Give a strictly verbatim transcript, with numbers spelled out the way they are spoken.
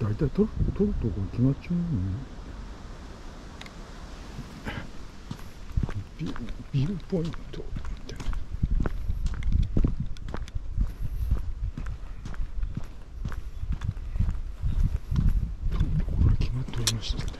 大体取る、取るとこ決まっちゃうよね。ビューポイント。取るところ決まっておりました。